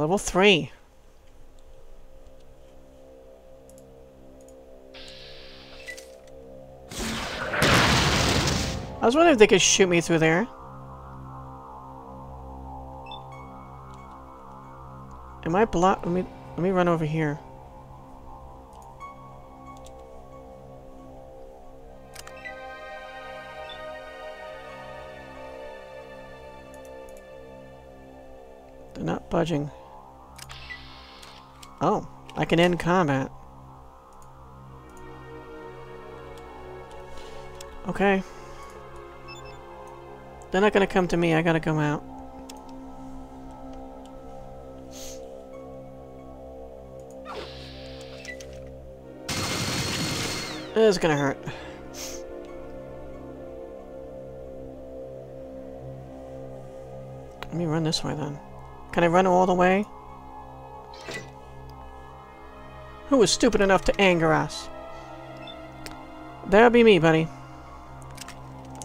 Level 3. I was wondering if they could shoot me through there. Am I blocked? Let me run over here. They're not budging. Oh, I can end combat. Okay. They're not gonna come to me, I gotta come out. It's gonna hurt. Let me run this way then. Can I run all the way? Who was stupid enough to anger us? That'd be me, buddy.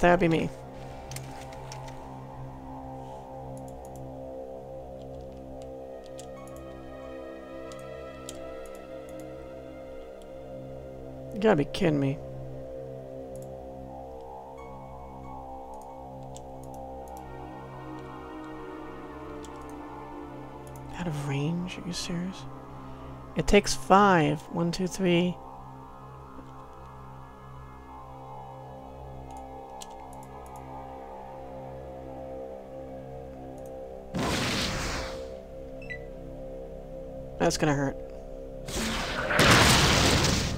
That'd be me. You gotta be kidding me. Out of range? Are you serious? It takes 5. 1, 2, 3. That's gonna hurt.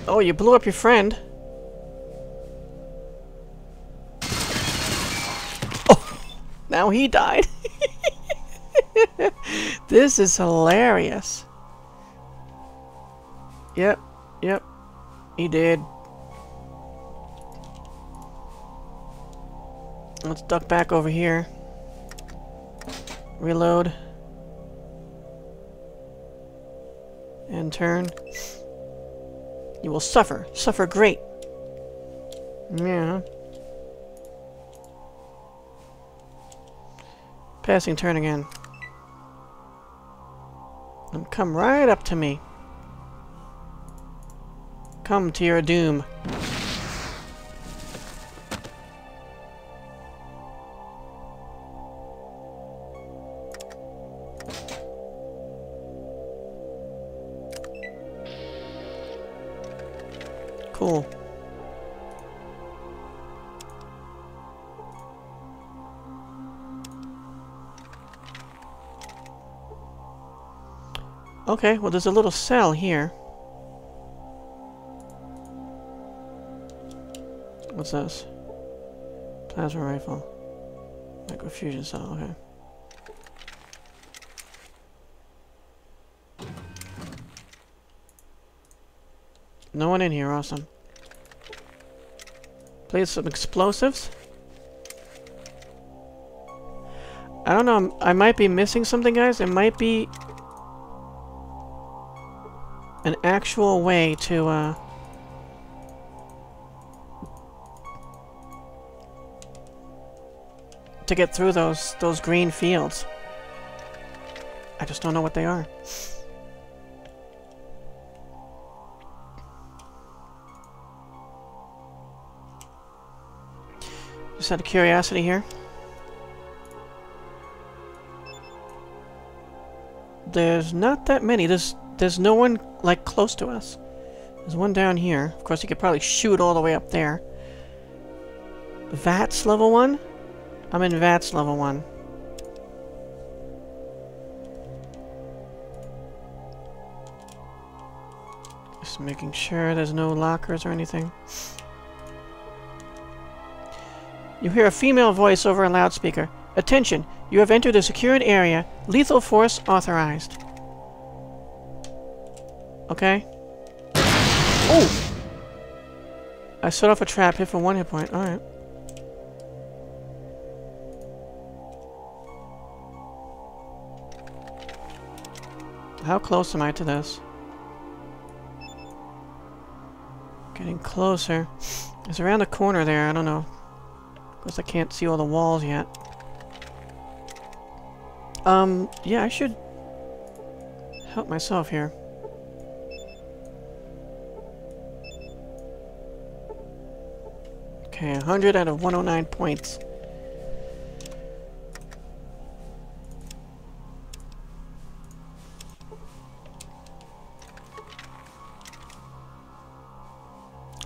Oh, you blew up your friend. Oh, now he died. This is hilarious. Yep, yep, he did. Let's duck back over here. Reload. And turn. You will suffer. Suffer great. Yeah. Passing turn again. And come right up to me. Come to your doom. Cool. Okay, well, there's a little cell here. What's this? Plasma rifle. Microfusion cell, okay. No one in here, awesome. Place some explosives. I don't know, I might be missing something, guys. It might be an actual way to get through those green fields. I just don't know what they are. Just out of curiosity here. There's not that many. There's no one, like, close to us. There's one down here. Of course, you could probably shoot all the way up there. VATS level 1? I'm in VATS level 1. Just making sure there's no lockers or anything. You hear a female voice over a loudspeaker. Attention! You have entered a secured area. Lethal force authorized. Okay. Oh! I set off a trap. Hit for 1 hit point. Alright. How close am I to this? Getting closer. It's around the corner there. I don't know. I can't see all the walls yet. Yeah, I should help myself here. Okay, 100 out of 109 points.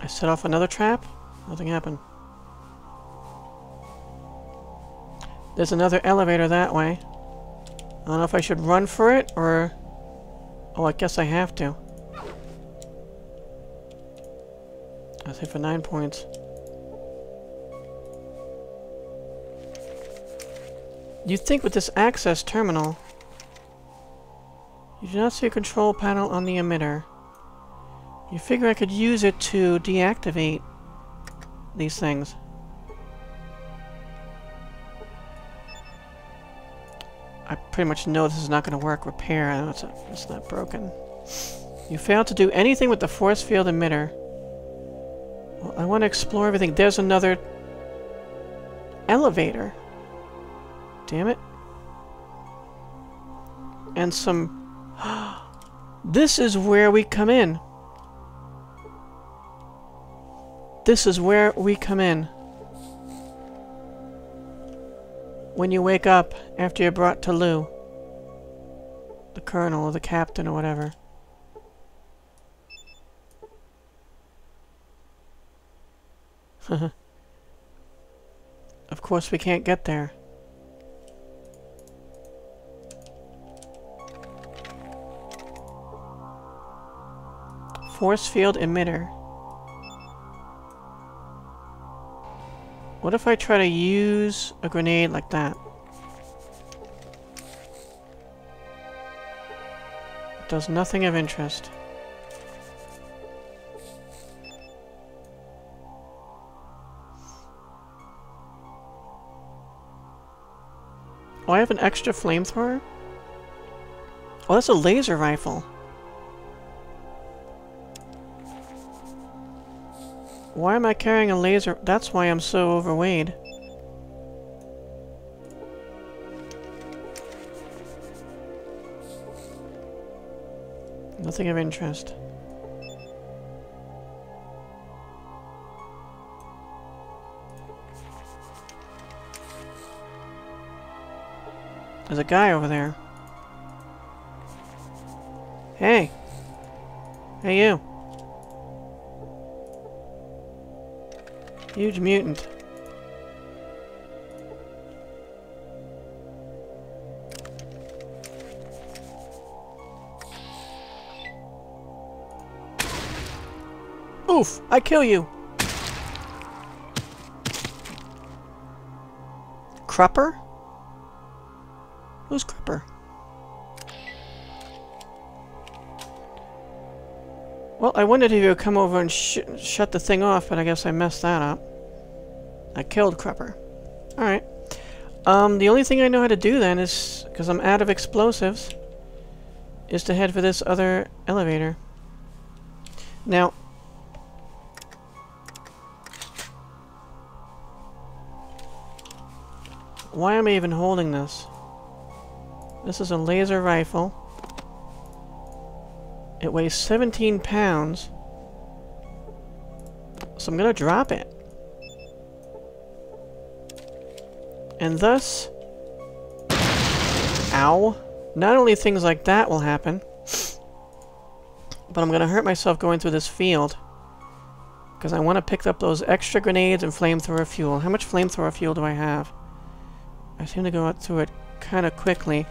I set off another trap. Nothing happened. There's another elevator that way. I don't know if I should run for it, or... Oh, I guess I have to. I'll say for 9 points. You'd think with this access terminal... You do not see a control panel on the emitter. You figure I could use it to deactivate these things. I pretty much know this is not going to work. Repair. I know it's not broken. You failed to do anything with the force field emitter. Well, I want to explore everything. There's another elevator. Damn it. And some... This is where we come in. This is where we come in. When you wake up after you're brought to Lou. The colonel or the captain or whatever. Of course we can't get there. Force field emitter. What if I try to use a grenade like that? It does nothing of interest. Oh, I have an extra flamethrower? Oh, that's a laser rifle. Why am I carrying a laser? That's why I'm so overweight. Nothing of interest. There's a guy over there. Hey! Hey you! Huge mutant. Oof! I kill you! Krupper? Who's Krupper? Well, I wondered if you would come over and shut the thing off, but I guess I messed that up. I killed Krupper. Alright. The only thing I know how to do then is, because I'm out of explosives, is to head for this other elevator. Now... Why am I even holding this? This is a laser rifle. It weighs 17 pounds, so I'm going to drop it. And thus... Ow! Not only things like that will happen, but I'm going to hurt myself going through this field. Because I want to pick up those extra grenades and flamethrower fuel. How much flamethrower fuel do I have? I seem to go out through it kind of quickly.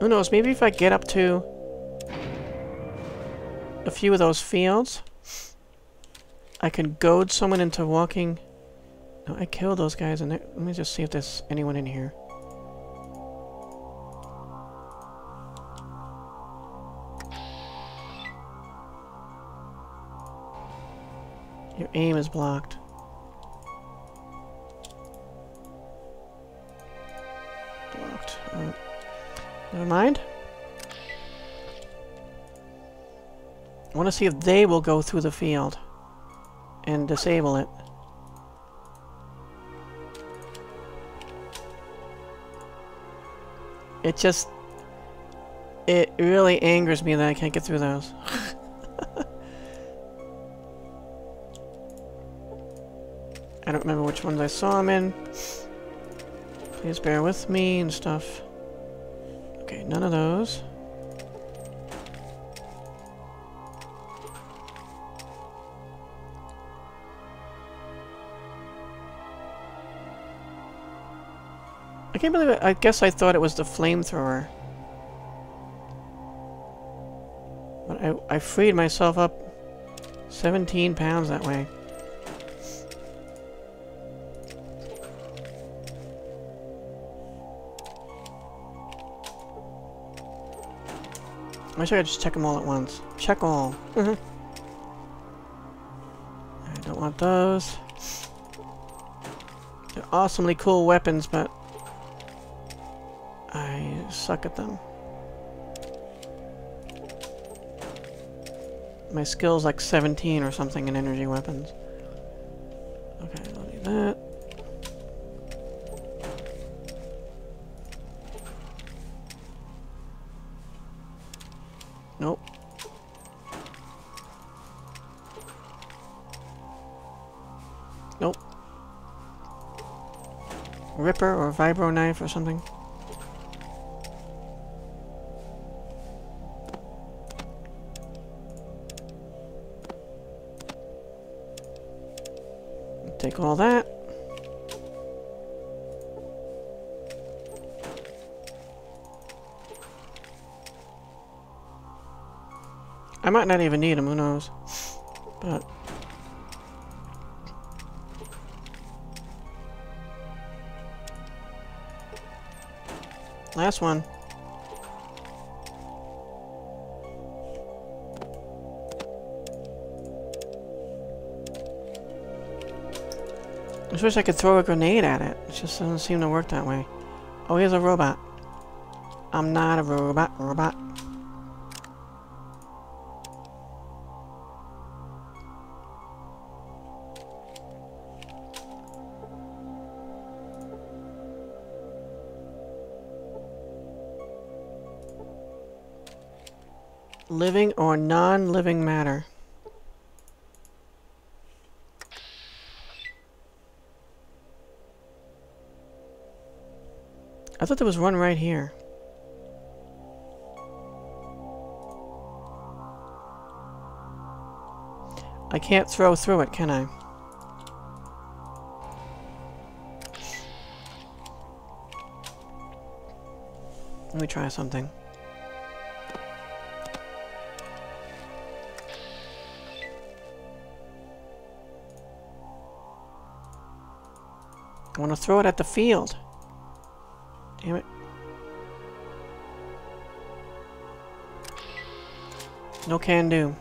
Who knows, maybe if I get up to a few of those fields, I can goad someone into walking... No, I killed those guys in there. Let me just see if there's anyone in here. Your aim is blocked. Blocked. Never mind. I want to see if they will go through the field and disable it. It just... it really angers me that I can't get through those. I don't remember which ones I saw them in. Please bear with me and stuff. Okay, none of those. I can't believe it. I guess I thought it was the flamethrower. But I freed myself up 17 pounds that way. I should just check them all at once. Check all. I don't want those. They're awesomely cool weapons, but I suck at them. My skill's like 17 or something in energy weapons. Okay, I don't need that. Nope. Nope. Ripper or vibro knife or something. Take all that. I might not even need them, who knows? But last one. I wish I could throw a grenade at it. It just doesn't seem to work that way. Oh, here's a robot. I'm not a robot. Living or non-living matter. I thought there was one right here. I can't throw through it, can I? Let me try something. I want to throw it at the field. Damn it. No can do.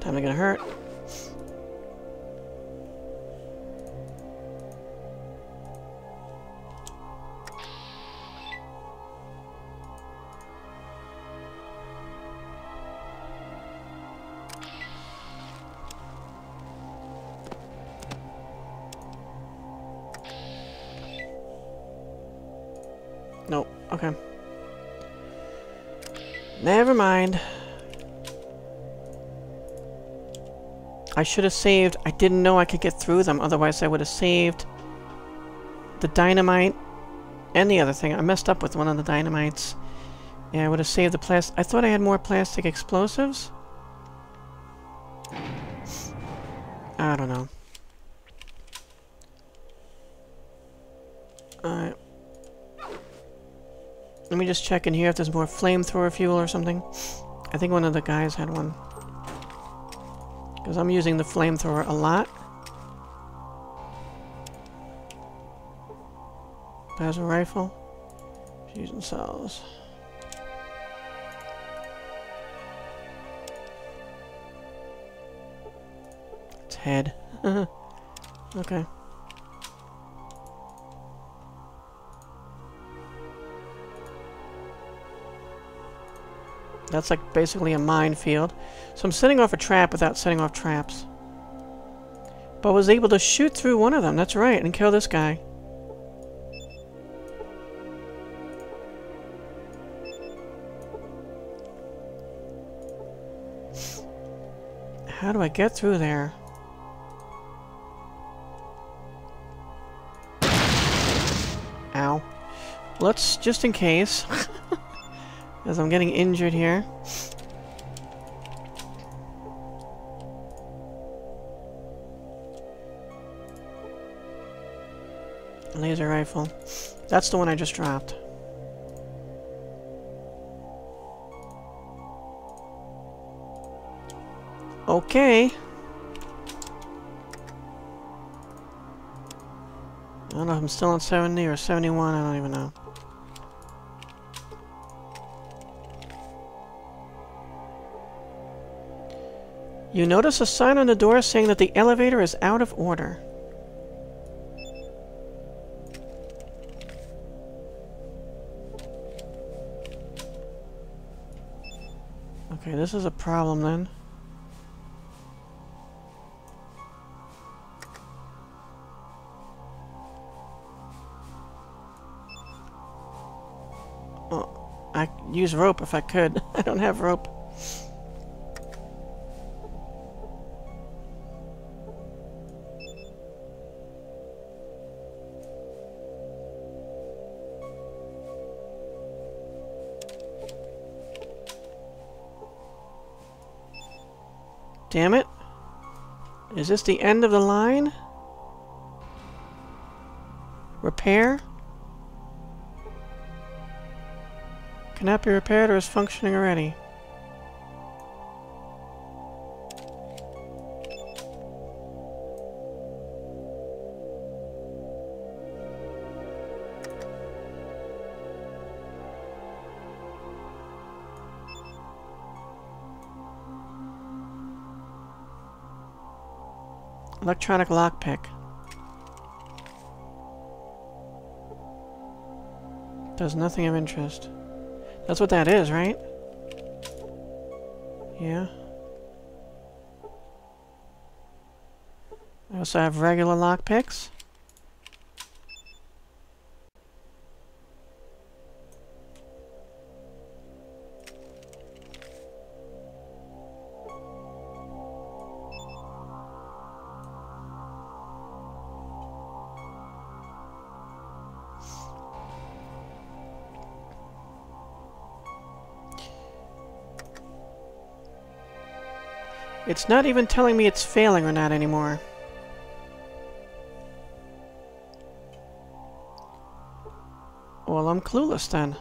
Time to get hurt. Nope. Okay. Never mind. I should have saved. I didn't know I could get through them. Otherwise, I would have saved the dynamite and the other thing. I messed up with one of the dynamites. Yeah, I would have saved the plastic. I thought I had more plastic explosives. I don't know. Alright. Let me just check in here if there's more flamethrower fuel or something. I think one of the guys had one. Because I'm using the flamethrower a lot. Plasma rifle. Fusion cells. It's head. Okay. That's like basically a minefield. So I'm setting off a trap without setting off traps. But was able to shoot through one of them, that's right, and kill this guy. How do I get through there? Ow. Let's, just in case, as I'm getting injured here. Laser rifle. That's the one I just dropped. Okay. I don't know if I'm still on 70 or 71, I don't even know. You notice a sign on the door saying that the elevator is out of order. Okay, this is a problem then. Use rope if I could. I don't have rope. Damn it. Is this the end of the line? Repair? Cannot be repaired or is functioning already. Electronic lockpick. Does nothing of interest. That's what that is, right? Yeah. I also have regular lockpicks. It's not even telling me it's failing or not anymore. Well, I'm clueless then.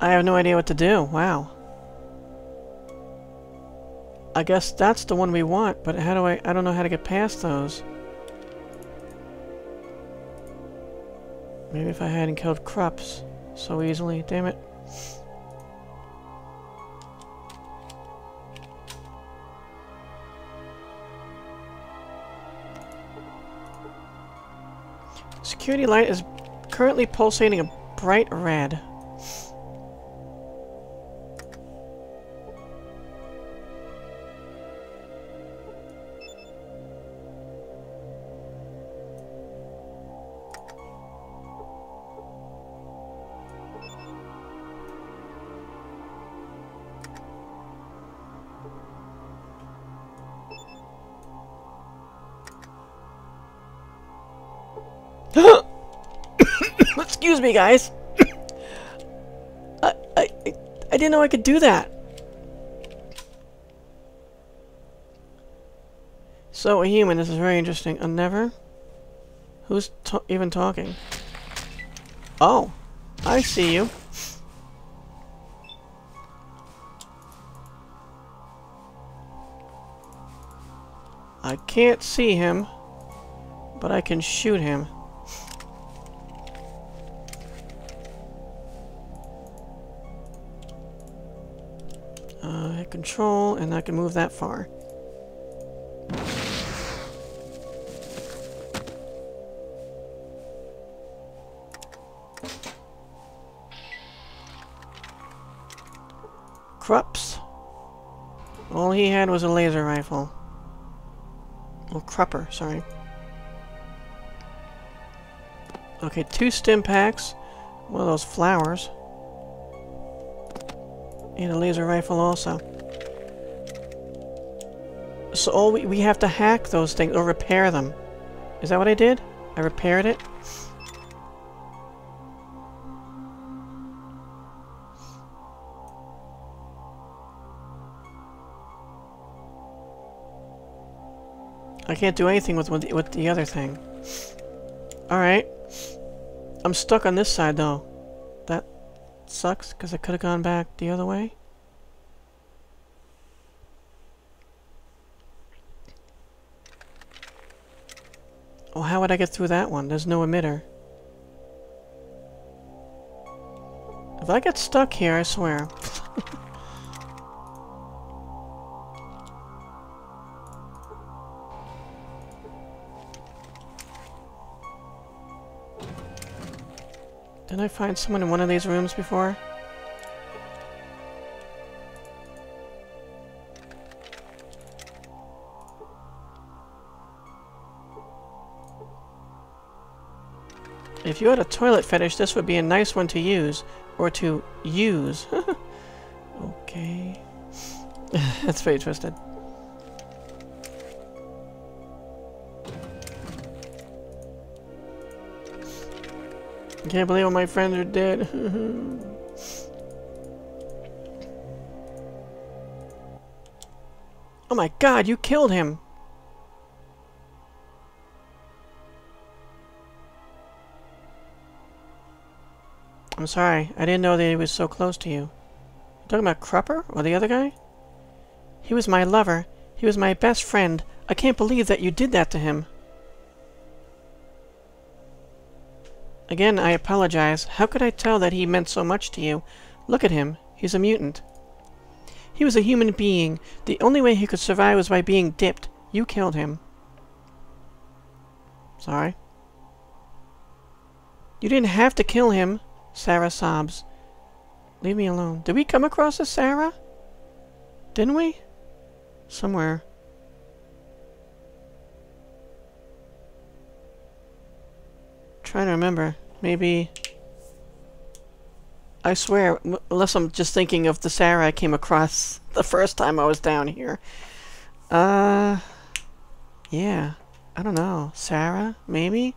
I have no idea what to do. Wow. I guess that's the one we want, but how do I don't know how to get past those. Maybe if I hadn't killed Krupper so easily. Damn it. Security light is currently pulsating a bright red. Excuse me, guys. I didn't know I could do that. So, a human. This is very interesting. A never? Who's even talking? Oh, I see you. I can't see him, but I can shoot him. Control, and I can move that far. Krupps. All he had was a laser rifle. Well, Krupper, sorry. Okay, 2 stim packs, one of those flowers, and a laser rifle also. So all we have to hack those things, or repair them. Is that what I did? I repaired it? I can't do anything with the other thing. Alright. I'm stuck on this side though. That sucks, because I could have gone back the other way. Well, how would I get through that one? There's no emitter. If I get stuck here, I swear. Didn't I find someone in one of these rooms before? If you had a toilet fetish, this would be a nice one to use. Or to use. Okay. That's very twisted. I can't believe all my friends are dead. Oh my god, you killed him! I'm sorry, I didn't know that he was so close to you. You're talking about Krupper? Or the other guy? He was my lover. He was my best friend. I can't believe that you did that to him. Again, I apologize. How could I tell that he meant so much to you? Look at him. He's a mutant. He was a human being. The only way he could survive was by being dipped. You killed him. Sorry. You didn't have to kill him. Sarah sobs. Leave me alone. Did we come across a Sarah? Didn't we? Somewhere. Trying to remember. Maybe... I swear, unless I'm just thinking of the Sarah I came across the first time I was down here. Yeah. I don't know. Sarah? Maybe?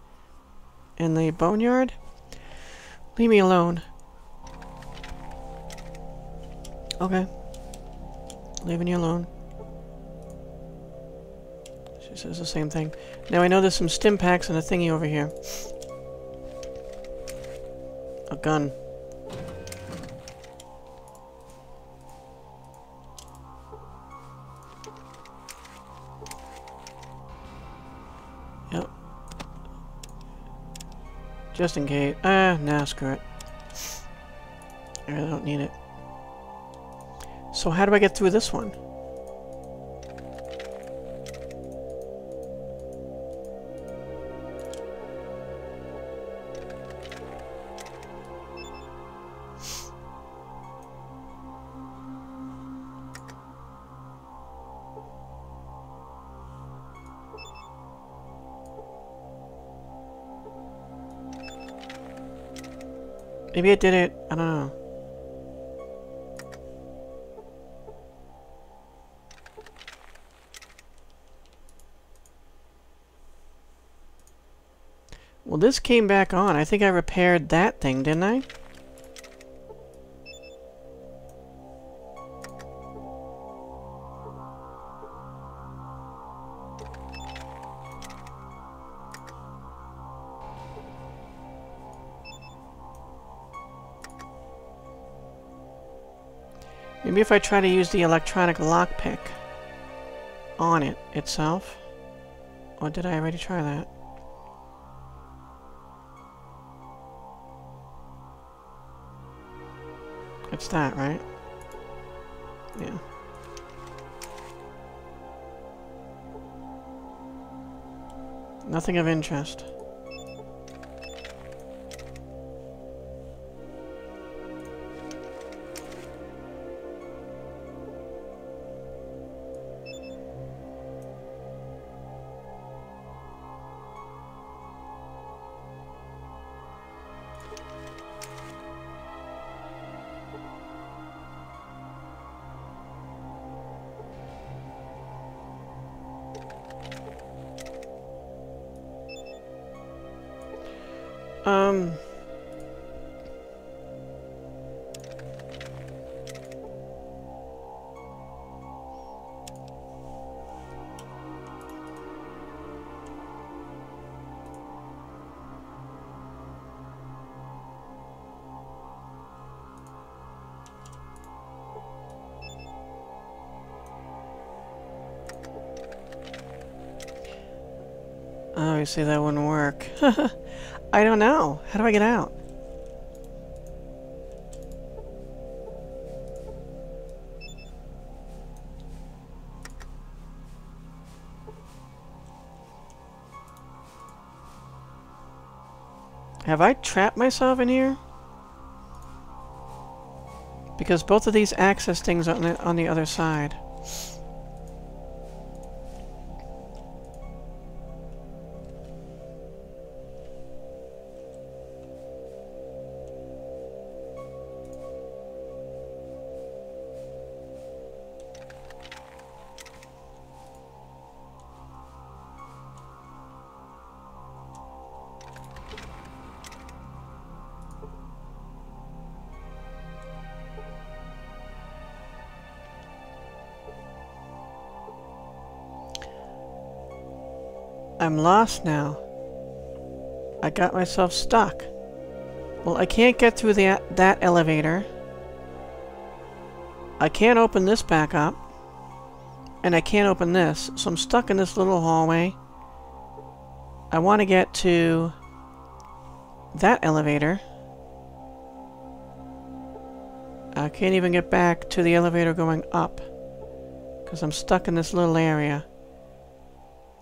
In the boneyard? Leave me alone. Okay. Leaving you alone. She says the same thing. Now I know there's some stim packs and a thingy over here. A gun. Yep. Just in case. Nah, screw it. I really don't need it. So how do I get through this one? Maybe I did it. I don't know. Well, this came back on. I think I repaired that thing, didn't I? Maybe if I try to use the electronic lockpick on it itself. Or did I already try that? It's that, right? Yeah. Nothing of interest. Obviously that wouldn't work. I don't know. How do I get out? Have I trapped myself in here? Because both of these access things on the other side. I'm lost now. I got myself stuck. Well, I can't get through that elevator. I can't open this back up. And I can't open this. So I'm stuck in this little hallway. I want to get to that elevator. I can't even get back to the elevator going up, because I'm stuck in this little area.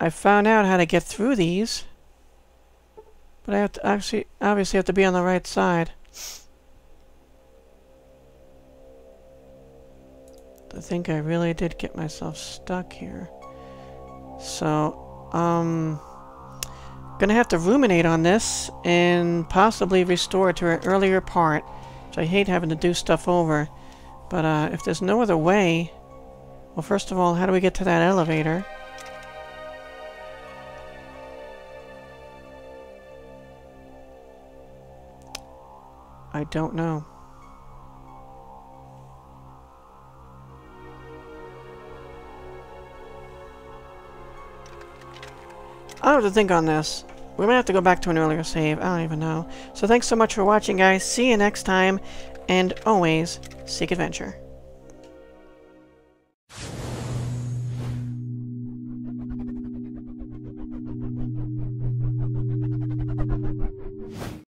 I found out how to get through these, but I have to actually, obviously have to be on the right side. I think I really did get myself stuck here. So, gonna have to ruminate on this and possibly restore it to an earlier part, which I hate having to do stuff over. But if there's no other way, well, first of all, how do we get to that elevator? I don't know. I'll have to think on this. We might have to go back to an earlier save. I don't even know. So thanks so much for watching, guys. See you next time. And always, seek adventure.